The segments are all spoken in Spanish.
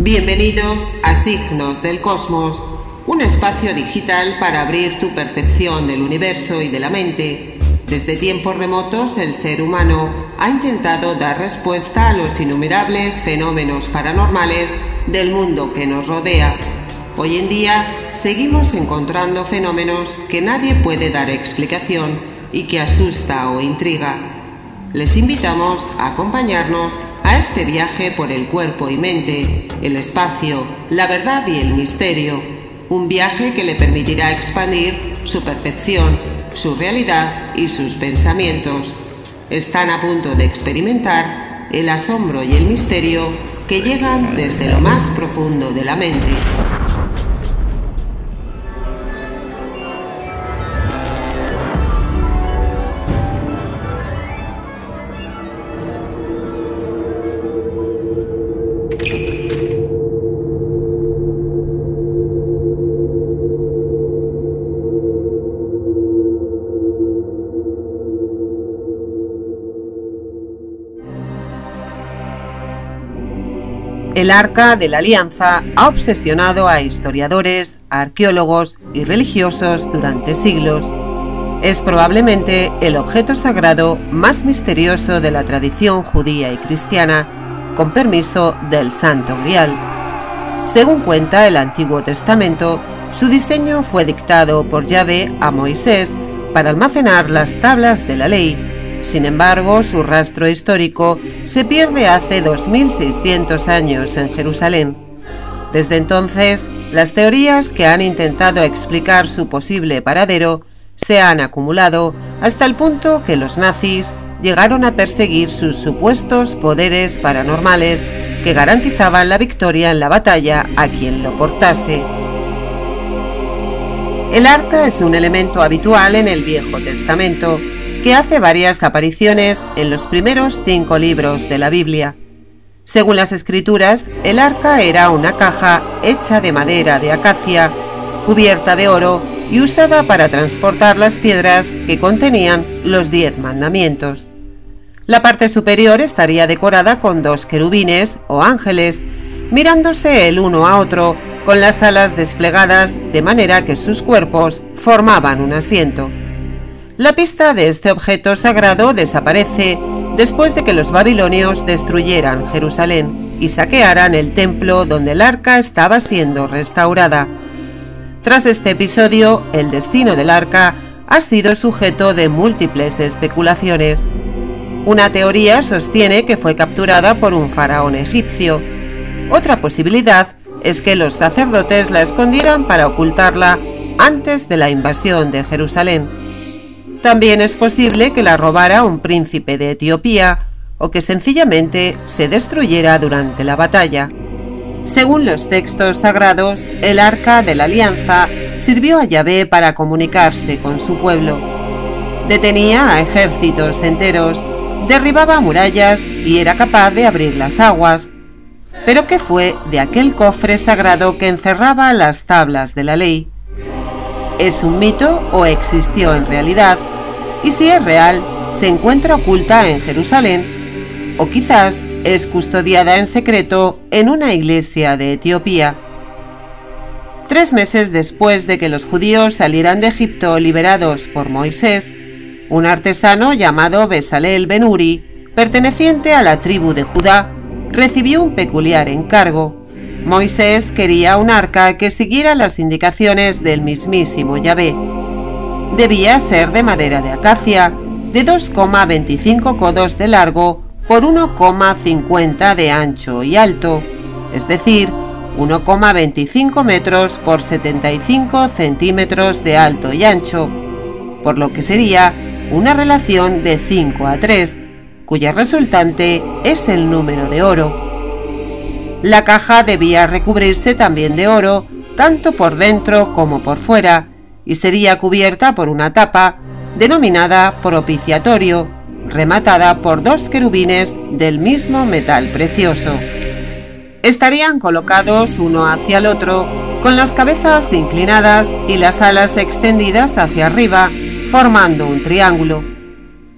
Bienvenidos a Signos del Cosmos, un espacio digital para abrir tu percepción del universo y de la mente. Desde tiempos remotos, el ser humano ha intentado dar respuesta a los innumerables fenómenos paranormales del mundo que nos rodea. Hoy en día, seguimos encontrando fenómenos que nadie puede dar explicación y que asusta o intriga. Les invitamos a acompañarnos a este viaje por el cuerpo y mente, el espacio, la verdad y el misterio. Un viaje que le permitirá expandir su percepción, su realidad y sus pensamientos. Están a punto de experimentar el asombro y el misterio que llegan desde lo más profundo de la mente. El Arca de la Alianza ha obsesionado a historiadores, arqueólogos y religiosos durante siglos. Es probablemente el objeto sagrado más misterioso de la tradición judía y cristiana, con permiso del Santo Grial. Según cuenta el Antiguo Testamento, su diseño fue dictado por Yahvé a Moisés para almacenar las Tablas de la Ley. Sin embargo, su rastro histórico se pierde hace 2600 años en Jerusalén. Desde entonces, las teorías que han intentado explicar su posible paradero se han acumulado hasta el punto que los nazis llegaron a perseguir sus supuestos poderes paranormales que garantizaban la victoria en la batalla a quien lo portase. El arca es un elemento habitual en el Viejo Testamento, que hace varias apariciones en los primeros 5 libros de la Biblia. Según las escrituras, el arca era una caja hecha de madera de acacia, cubierta de oro y usada para transportar las piedras que contenían los 10 mandamientos. La parte superior estaría decorada con 2 querubines o ángeles, mirándose el uno a otro con las alas desplegadas de manera que sus cuerpos formaban un asiento. La pista de este objeto sagrado desaparece después de que los babilonios destruyeran Jerusalén y saquearan el templo donde el arca estaba siendo restaurada. Tras este episodio, el destino del arca ha sido sujeto de múltiples especulaciones. Una teoría sostiene que fue capturada por un faraón egipcio. Otra posibilidad es que los sacerdotes la escondieran para ocultarla antes de la invasión de Jerusalén. También es posible que la robara un príncipe de Etiopía o que sencillamente se destruyera durante la batalla. Según los textos sagrados, el Arca de la Alianza sirvió a Yahvé para comunicarse con su pueblo. Detenía a ejércitos enteros, derribaba murallas y era capaz de abrir las aguas. Pero ¿qué fue de aquel cofre sagrado que encerraba las Tablas de la Ley? ¿Es un mito o existió en realidad? Y si es real, ¿se encuentra oculta en Jerusalén? O quizás es custodiada en secreto en una iglesia de Etiopía. 3 meses después de que los judíos salieran de Egipto liberados por Moisés, un artesano llamado Besalel Benuri, perteneciente a la tribu de Judá, recibió un peculiar encargo. Moisés quería un arca que siguiera las indicaciones del mismísimo Yahvé. Debía ser de madera de acacia, de 2,25 codos de largo por 1,50 de ancho y alto, es decir, 1,25 metros por 75 centímetros de alto y ancho, por lo que sería una relación de 5:3, cuya resultante es el número de oro. La caja debía recubrirse también de oro, tanto por dentro como por fuera, y sería cubierta por una tapa, denominada propiciatorio, rematada por 2 querubines del mismo metal precioso. Estarían colocados uno hacia el otro, con las cabezas inclinadas y las alas extendidas hacia arriba, formando un triángulo.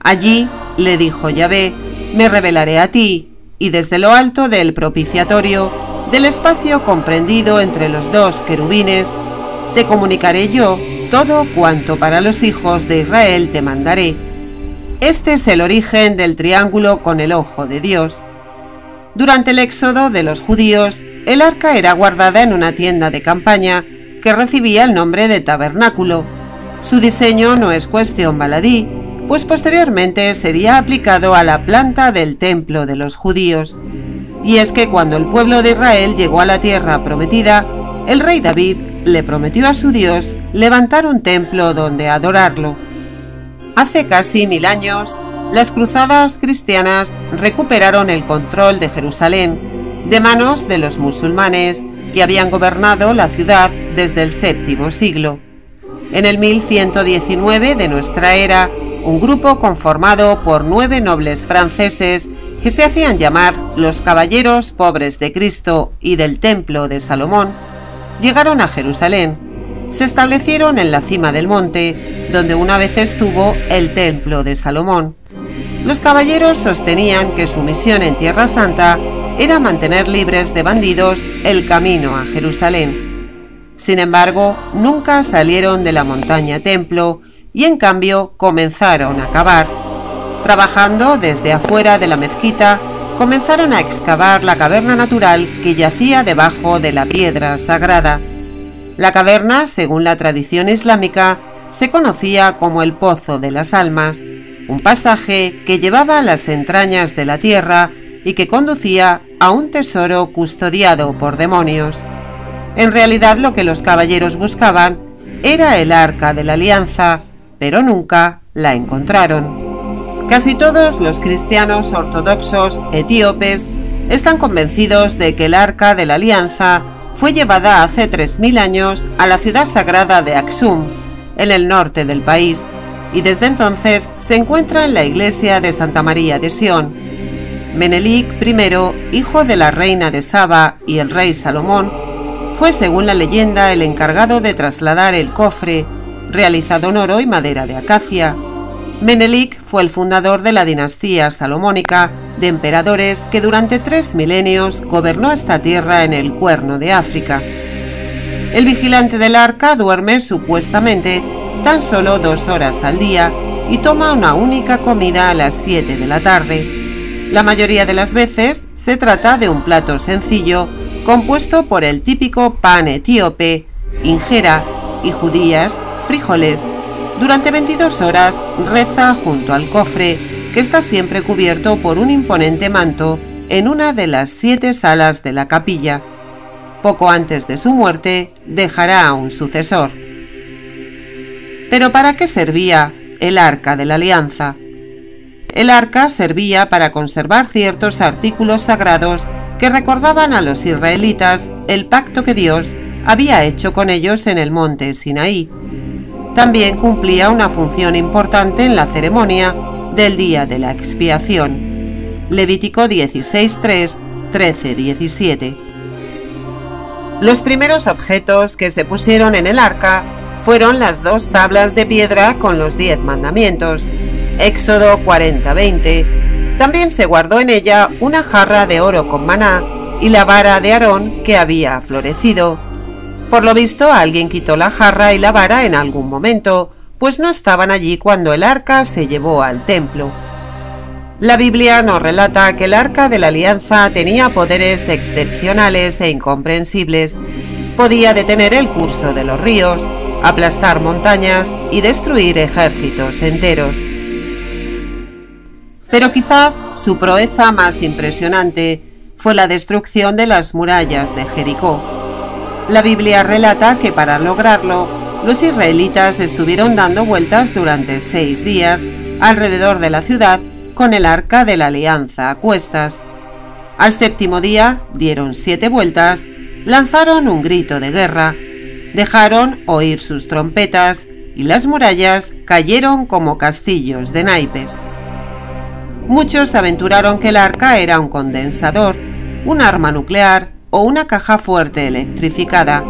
Allí, le dijo Yahvé, me revelaré a ti, y desde lo alto del propiciatorio del espacio comprendido entre los dos querubines, te comunicaré yo todo cuanto para los hijos de Israel te mandaré. Este es el origen del triángulo con el ojo de Dios. Durante el éxodo de los judíos, el arca era guardada en una tienda de campaña que recibía el nombre de tabernáculo. Su diseño no es cuestión baladí, pues posteriormente sería aplicado a la planta del templo de los judíos. Y es que cuando el pueblo de Israel llegó a la tierra prometida, el rey David le prometió a su Dios levantar un templo donde adorarlo. Hace casi 1000 años, las cruzadas cristianas recuperaron el control de Jerusalén, de manos de los musulmanes que habían gobernado la ciudad desde el VII siglo. En el 1119 de nuestra era, un grupo conformado por 9 nobles franceses que se hacían llamar los Caballeros Pobres de Cristo y del Templo de Salomón, llegaron a Jerusalén. Se establecieron en la cima del monte, donde una vez estuvo el Templo de Salomón. Los caballeros sostenían que su misión en Tierra Santa era mantener libres de bandidos el camino a Jerusalén. Sin embargo, nunca salieron de la montaña templo y en cambio comenzaron a cavar. Trabajando desde afuera de la mezquita, comenzaron a excavar la caverna natural que yacía debajo de la piedra sagrada. La caverna, según la tradición islámica, se conocía como el Pozo de las Almas, un pasaje que llevaba a las entrañas de la tierra y que conducía a un tesoro custodiado por demonios. En realidad lo que los caballeros buscaban era el Arca de la Alianza, pero nunca la encontraron. Casi todos los cristianos ortodoxos etíopes están convencidos de que el Arca de la Alianza fue llevada hace 3000 años a la ciudad sagrada de Aksum, en el norte del país, y desde entonces se encuentra en la iglesia de Santa María de Sion. Menelik I, hijo de la reina de Saba y el rey Salomón, fue, según la leyenda, el encargado de trasladar el cofre, realizado en oro y madera de acacia. Menelik fue el fundador de la dinastía salomónica de emperadores que durante 3 milenios gobernó esta tierra en el Cuerno de África. El vigilante del arca duerme supuestamente tan solo 2 horas al día y toma una única comida a las 7 de la tarde. La mayoría de las veces se trata de un plato sencillo compuesto por el típico pan etíope, injera y judías, frijoles. Durante 22 horas reza junto al cofre, que está siempre cubierto por un imponente manto en una de las 7 salas de la capilla. Poco antes de su muerte dejará a un sucesor. ¿Pero para qué servía el Arca de la Alianza? El arca servía para conservar ciertos artículos sagrados que recordaban a los israelitas el pacto que Dios había hecho con ellos en el monte Sinaí. También cumplía una función importante en la ceremonia del día de la expiación. Levítico 16:3, 13:17. Los primeros objetos que se pusieron en el arca fueron las 2 tablas de piedra con los 10 mandamientos, Éxodo 40:20. También se guardó en ella una jarra de oro con maná y la vara de Aarón que había florecido. Por lo visto, alguien quitó la jarra y la vara en algún momento, pues no estaban allí cuando el arca se llevó al templo. La Biblia nos relata que el Arca de la Alianza tenía poderes excepcionales e incomprensibles. Podía detener el curso de los ríos, aplastar montañas y destruir ejércitos enteros. Pero quizás su proeza más impresionante fue la destrucción de las murallas de Jericó. La Biblia relata que para lograrlo, los israelitas estuvieron dando vueltas durante 6 días alrededor de la ciudad con el Arca de la Alianza a cuestas. Al 7º día dieron 7 vueltas, lanzaron un grito de guerra, dejaron oír sus trompetas y las murallas cayeron como castillos de naipes. Muchos aventuraron que el arca era un condensador, un arma nuclear o una caja fuerte electrificada.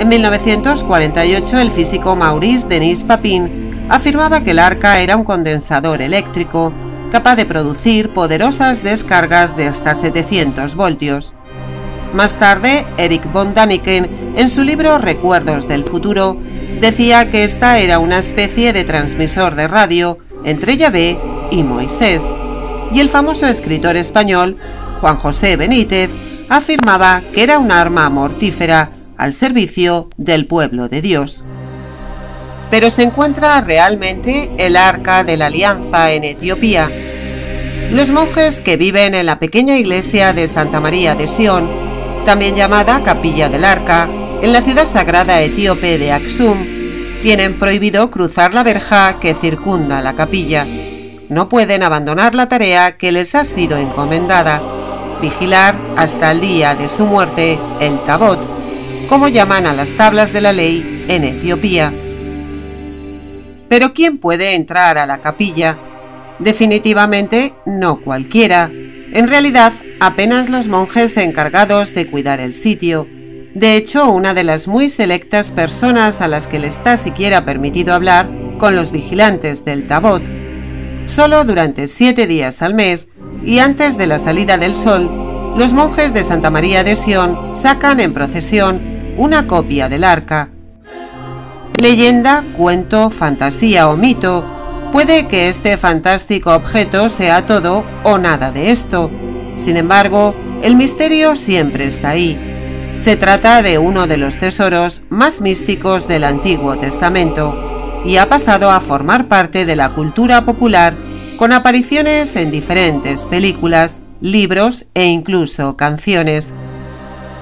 En 1948, el físico Maurice Denis Papin afirmaba que el arca era un condensador eléctrico capaz de producir poderosas descargas de hasta 700 voltios. Más tarde, Eric von Daniken, en su libro Recuerdos del futuro, decía que esta era una especie de transmisor de radio entre Yahvé y Moisés, y el famoso escritor español Juan José Benítez afirmaba que era un arma mortífera al servicio del pueblo de Dios. Pero ¿se encuentra realmente el Arca de la Alianza en Etiopía? Los monjes que viven en la pequeña iglesia de Santa María de Sion, también llamada Capilla del Arca, en la ciudad sagrada etíope de Aksum, tienen prohibido cruzar la verja que circunda la capilla. No pueden abandonar la tarea que les ha sido encomendada: vigilar hasta el día de su muerte el tabot, como llaman a las tablas de la ley en Etiopía. Pero ¿quién puede entrar a la capilla? Definitivamente no cualquiera. En realidad, apenas los monjes encargados de cuidar el sitio. De hecho, una de las muy selectas personas a las que le está siquiera permitido hablar con los vigilantes del tabot. Solo durante 7 días al mes y antes de la salida del sol, los monjes de Santa María de Sion sacan en procesión una copia del arca. Leyenda, cuento, fantasía o mito. Puede que este fantástico objeto sea todo o nada de esto. Sin embargo, el misterio siempre está ahí. Se trata de uno de los tesoros más místicos del Antiguo Testamento y ha pasado a formar parte de la cultura popular con apariciones en diferentes películas, libros e incluso canciones.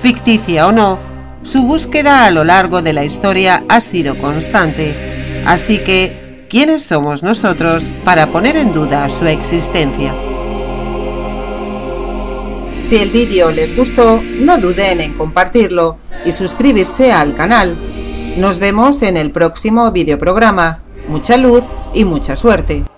Ficticia o no, su búsqueda a lo largo de la historia ha sido constante, así que ¿quiénes somos nosotros para poner en duda su existencia? Si el vídeo les gustó, no duden en compartirlo y suscribirse al canal. Nos vemos en el próximo videoprograma. Mucha luz y mucha suerte.